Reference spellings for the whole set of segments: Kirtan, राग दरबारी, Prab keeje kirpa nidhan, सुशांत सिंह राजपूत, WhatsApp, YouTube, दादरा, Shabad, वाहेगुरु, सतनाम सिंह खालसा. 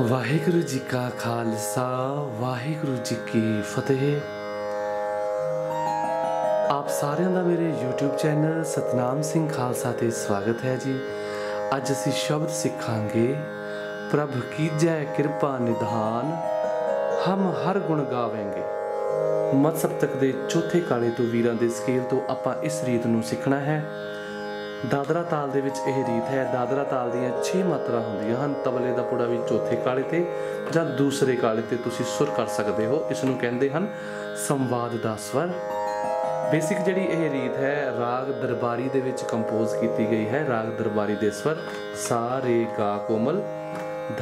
वाहेगुरु जी का खालसा वाहेगुरु जी की फतेह। आप सारियां दा मेरे यूट्यूब चैनल सतनाम सिंह खालसा ते स्वागत है जी। अज असी शब्द सिखांगे प्रभ कीजै कृपा निधान हम हर गुण गावेंगे। मत सप्तक दे चौथे काले तो वीरां दे स्केल तो आपां इस रीत नूं सीखना है। दादरा ताल दे विच यह रीत है। दादरा ताल दियां 6 मात्रा हुंदियां हन। तबले दा पुड़ा भी चौथे काले ते जां दूसरे काले ते तुसीं सुर कर सकदे हो। इसनूं कहंदे हन संवाद दा स्वर। बेसिक जिहड़ी यह रीत है राग दरबारी दे विच कंपोज कीती गई है। राग दरबारी दे स्वर सा रे गा कोमल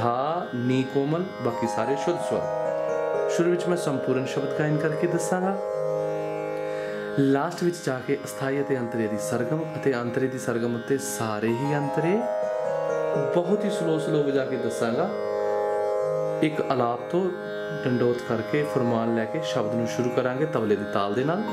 धा नी कोमल, बाकी सारे शुद्ध स्वर। शुरू विच मैं संपूर्ण शब्द गायन करके दसांगा। लास्ट विच जाके अस्थाई अते अंतरे दी सरगम अते अंतरे दी सरगम उत्ते सारे ही अंतरे बहुत ही स्लो बजा के दसांगा। एक अलाप तो डंडोत करके फरमान लैके शब्द नूं शुरू करांगे तबले दी ताल दे नाल।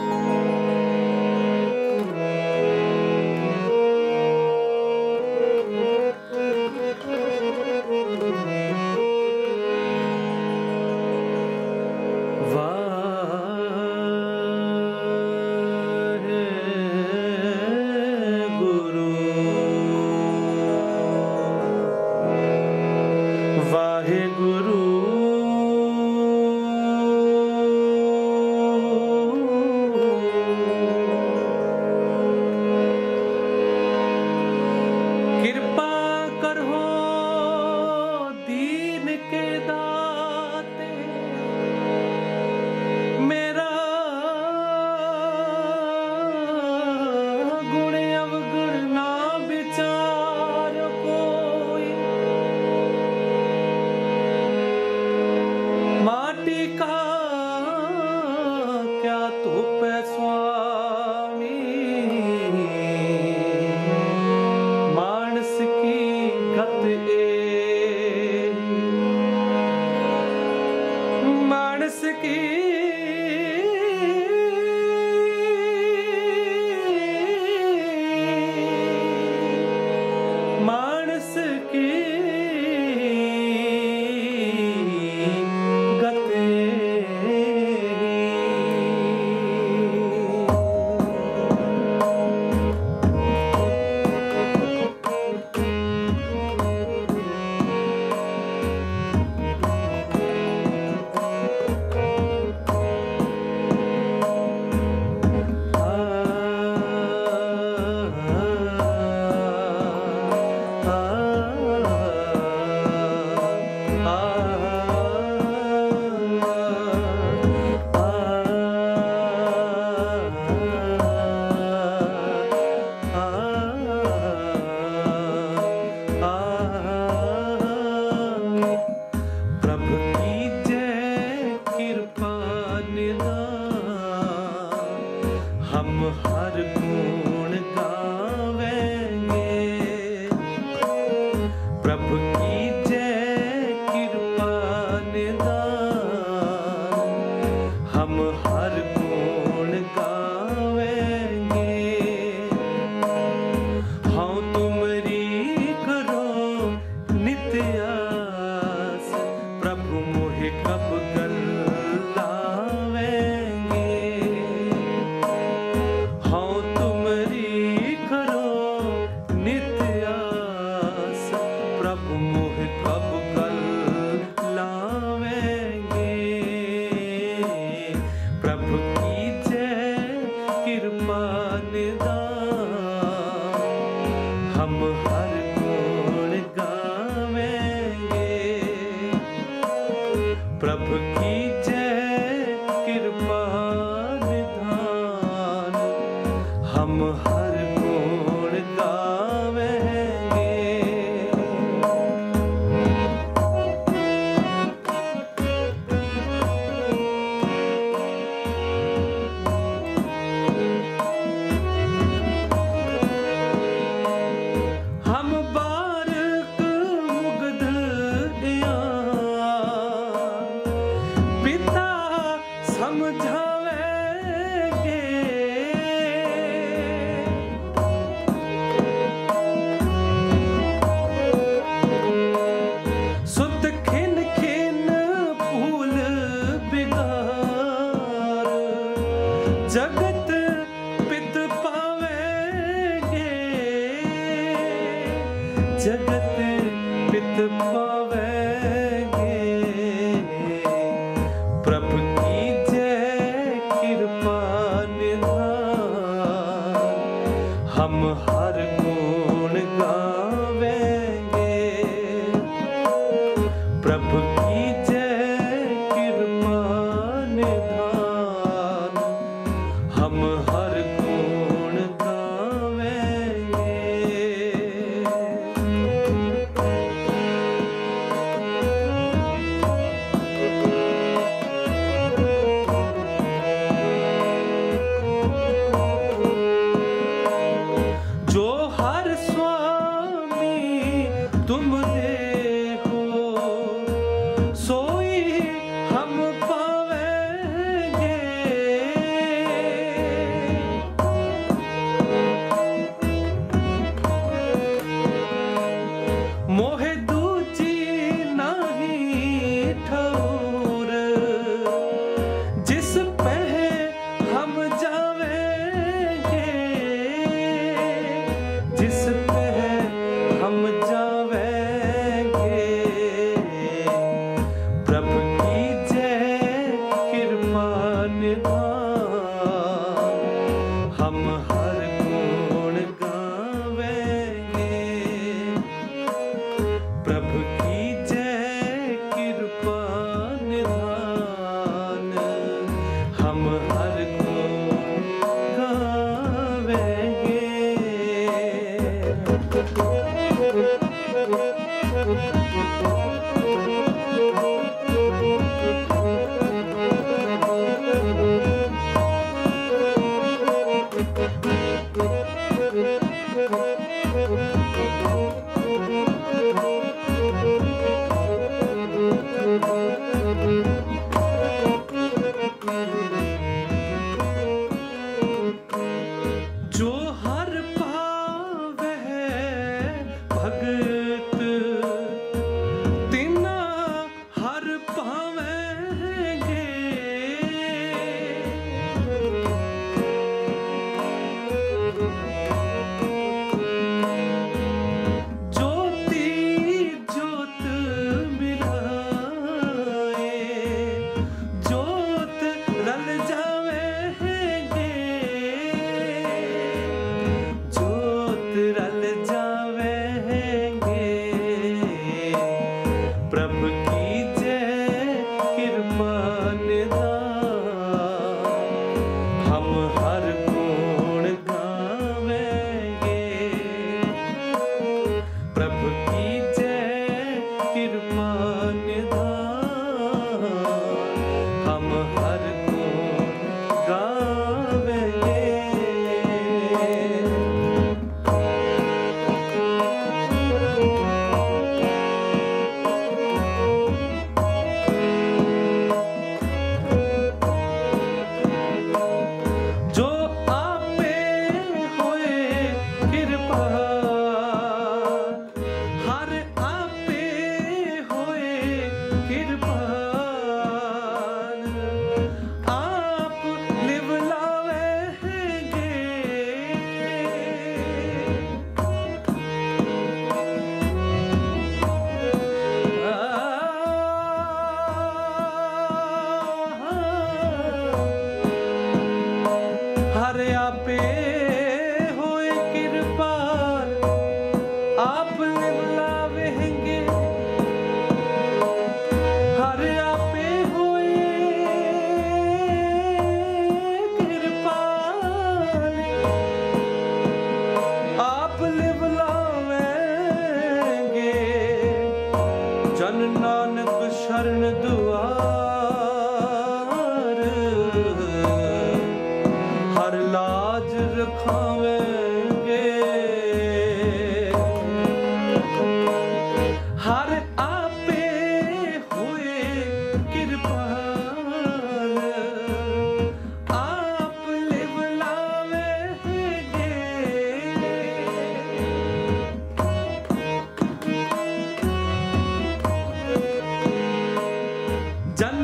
जन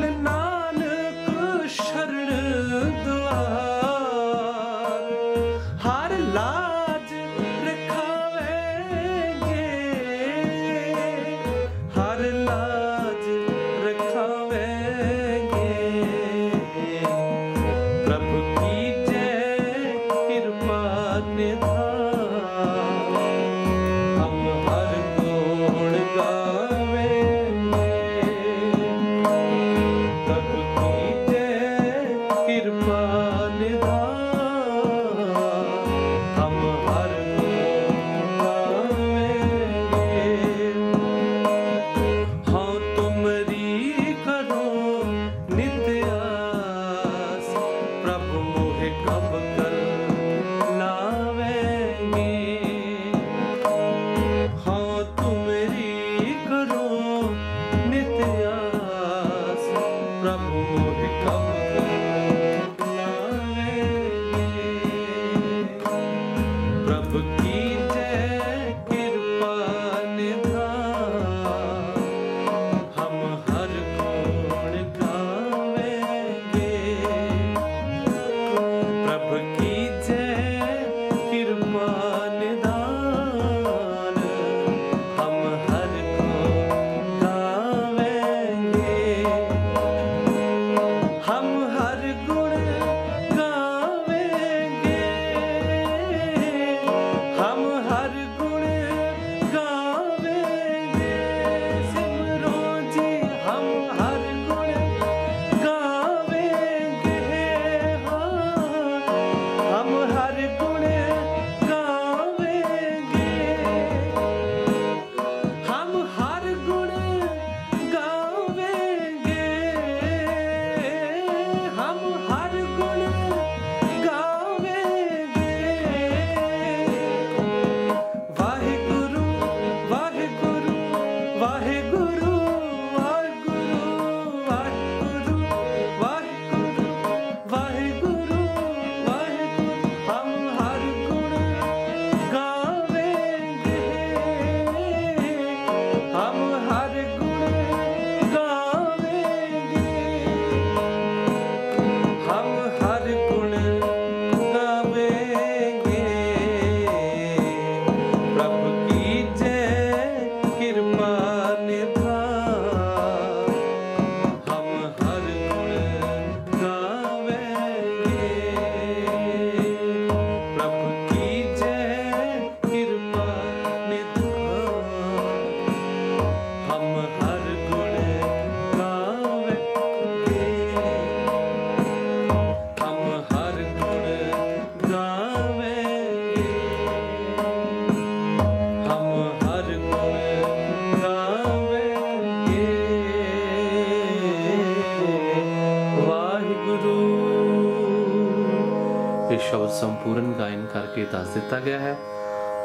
संपूर्ण गायन करके दस दिता गया है।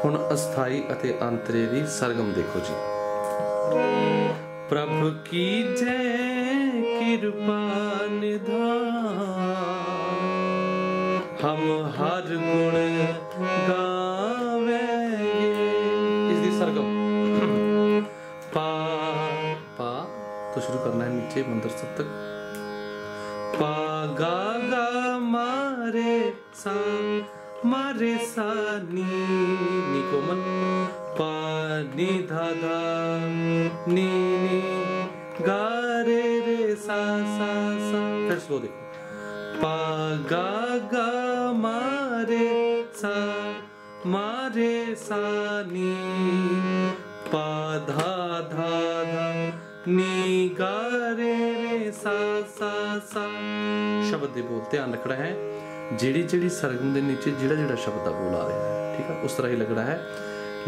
हुण अस्थाई अते अंतरेरी सरगम देखो जी। प्रभु की जय कृपा निधान हम हर गुण गावेंगे। इसकी सरगम पा पा तो शुरू करना है नीचे मंदिर सब तक। पा गा गा मारे सा मारे सा नी नी कोमल पा नी धा धा नी नी गा रे रे सा सा सा। फिर स्लो देखो पा गा गा मारे सा नी पा धा धा धा नी गा रे रे सा सा सा। शब्द दे बोल ध्यान रखना है, जिड़ी जिड़ी सरगम के नीचे जिड़ा जिड़ा शब्द बोल आ रहा है, ठीक है, उस तरह ही लगना है।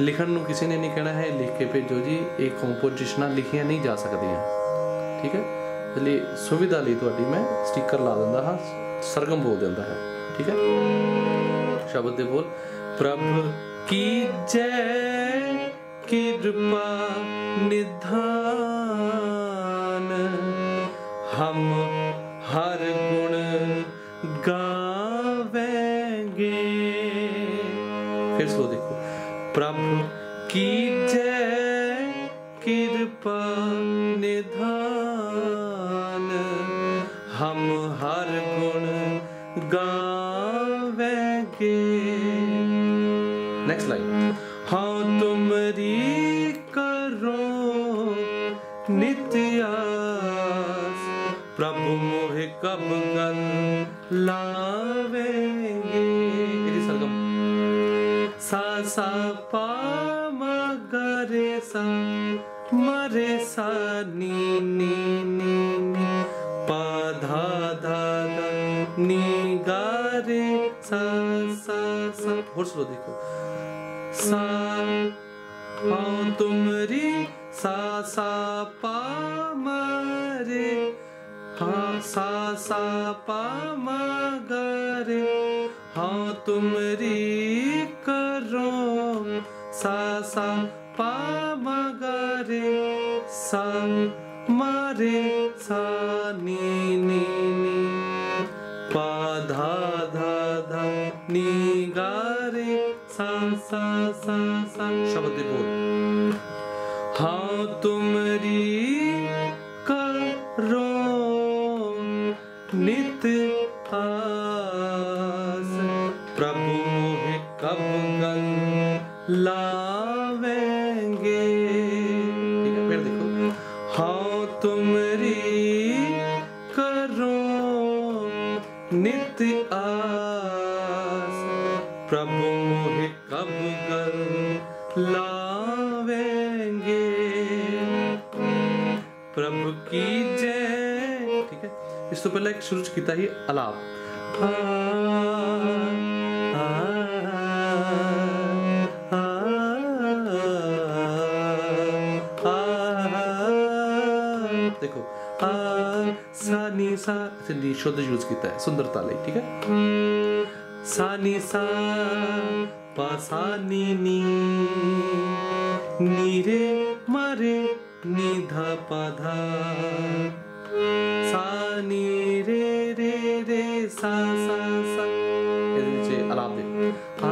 लिखण नूं किसी ने नहीं कहना है लिख के भेजो जी, ये कंपोजिशनां लिखिया नहीं जा सकदियां, ठीक है। इसलिए सुविधा लई तुहाडी मैं स्टिकर ला दिंदा हां, सरगम बोल दिंदा है, ठीक है। शब्द दे बोल प्रभु की जय कृपा निधान हम हर गुण गावेंगे। फिर सो देखो प्रभु की जय कृपा निधान हम हर गुण गावेंगे। नेक्स्ट लाइन हाँ तुमरी करो नित्यास प्रभु मोहे कब गल लावेंगे। इति सरगम सा सा पा मगरे सा मरे सा नी नी नी नी पा धा धा धा नी गा रे सा सा सा। और स्लो देखो सा हाँ तुमरी सा पा मरे हाँ सा पा मगरे हाँ तुमरी करो सा पा मगरे सा मरे सा नी नी नी पा धा धा धा नी गा रे सा सा सा सा। शब्द बोल हाँ तुमरी करो नित्यास प्रभु मोहे कब गल लावेंगे। ठीक है, फिर देखो हाँ तुमरी करो नित्यास प्रभु मोहे कब गल लावेंगे। प्रभु की जय, ठीक है। इस तो पहले एक शुरू किया ही अलाप देखो आ सा नी सा शब्द यूज किया है सुंदरता लई, ठीक है। सा नी सा पा सा नी नी नी रे मारे नि ध प ध सा नी रे रे रे सा सा सा ऐसे आलाप दे हा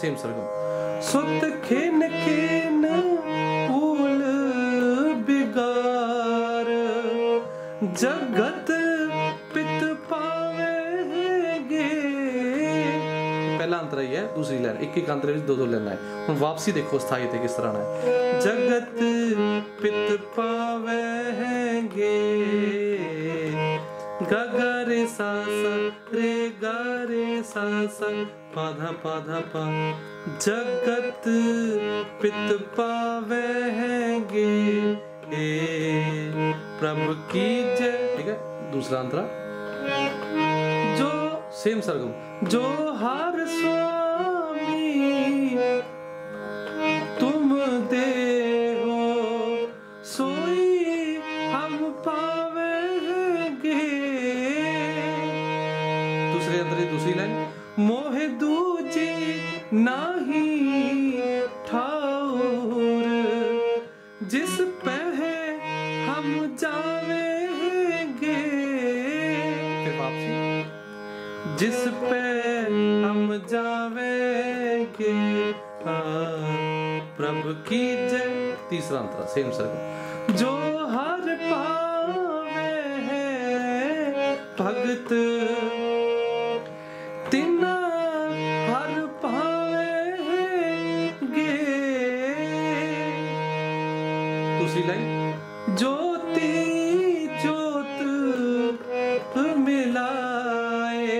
सेम सरगम सुत खेन खेन फूल बिगार जगत पित पावेगे। पहला अंतरा ही है, दूसरी लाइन एक एक अंतरे में दो दो लेना है। हम वापसी देखो स्थाई थे किस तरह है। जगत पित पावेगे गगरे सा रे गरे सा पाधा पाधा पा जगत पित पावेंगे प्रभु की जय। ठीक है, दूसरा अंतरा जो सेम सरगम जो हार स्वामी तुम दे हो सोई हम पावेंगे। दूसरे अंतरे दूसरी लाइन मोह दूजे नाही ठाउर जिस पे हम जावेंगे। फिर वापसी जिस पे हम जावेंगे प्रभु की जय। तीसरा अंतरा सेम सरगम जो हर पावे है भगत तिना हर पाएंगे। दूसरी लाइन ज्योति ज्योत मिलाए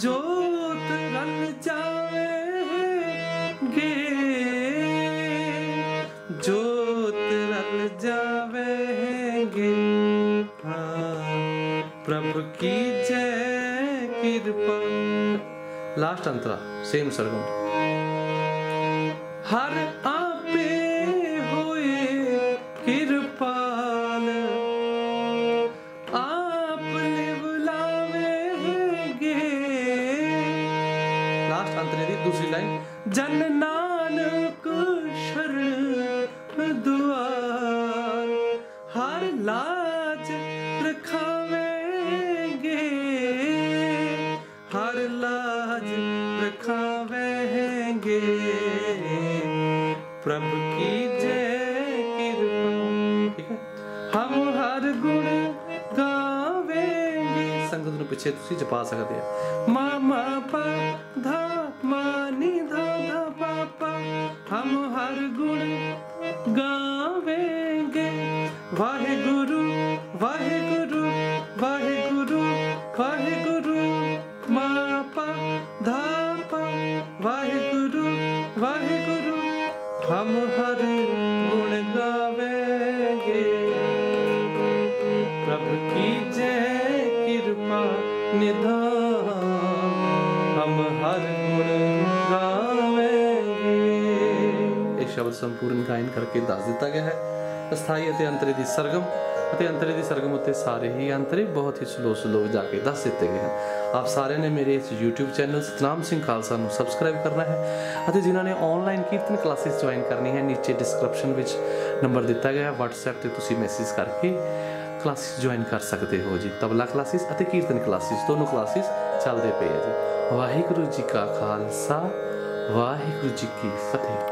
ज्योत रंग जावेंगे ज्योत रंग जावेंगे प्रभु की जय। लास्ट अंतरा सेम सरगम हर आपे होए कृपाल आपने बुलावेंगे। लास्ट अंतरे दी दूसरी लाइन जन नानक शरण दुआर हर लाज रखावे रखावेंगे प्रभु की जय कृपा। ठीक है, हम हर गुण गावेंगे। संगत ने पीछे तुसी जपा सकते हैं मा मा पा धा मा नी धा धा पा पा हम हर गुण गावेंगे। वाहेगुरु वाहेगुरु वाहेगुरु वाहेगुरु मा पा धा वाहेगुरु वाहेगुरु हम हर गुण गावेंगे प्रभु की जय कृपा निधान हम हर गुण गावेंगे। इस शब्द संपूर्ण गायन करके दस दिता गया है। स्थाई अते अंतरे दी सरगम ਅਤੇ ਅੰਤਰੇ ਦੀ ਸਰਗਮ ਉੱਤੇ ਸਾਰੇ ਹੀ ਅੰਤਰੇ ਬਹੁਤ ਹੀ ਸਲੋ ਜਾ ਕੇ ਦੱਸ ਦਿੱਤੇ ਗਏ ਹਨ। ਆਪ ਸਾਰਿਆਂ ਨੇ ਮੇਰੇ ਇਸ YouTube ਚੈਨਲ ਸਤਨਾਮ ਸਿੰਘ ਖਾਲਸਾ ਨੂੰ ਸਬਸਕ੍ਰਾਈਬ ਕਰਨਾ ਹੈ ਅਤੇ ਜਿਨ੍ਹਾਂ ਨੇ ਆਨਲਾਈਨ ਕੀਰਤਨ ਕਲਾਸਿਸ ਜੁਆਇਨ ਕਰਨੀ ਹੈ ਨੀਚੇ ਡਿਸਕ੍ਰਿਪਸ਼ਨ ਵਿੱਚ ਨੰਬਰ ਦਿੱਤਾ ਗਿਆ ਹੈ। WhatsApp ਤੇ ਤੁਸੀਂ ਮੈਸੇਜ ਕਰਕੇ ਕਲਾਸਿਸ ਜੁਆਇਨ ਕਰ ਸਕਦੇ ਹੋ ਜੀ। ਤਬਲਾ ਕਲਾਸਿਸ ਅਤੇ ਕੀਰਤਨ ਕਲਾਸਿਸ ਦੋਨੋਂ ਕਲਾਸਿਸ ਚੱਲਦੇ ਪਏ ਹੈ ਜੀ। ਵਾਹਿਗੁਰੂ ਜੀ ਕਾ ਖਾਲਸਾ ਵਾਹਿਗੁਰੂ ਜੀ ਕੀ ਫਤਿਹ।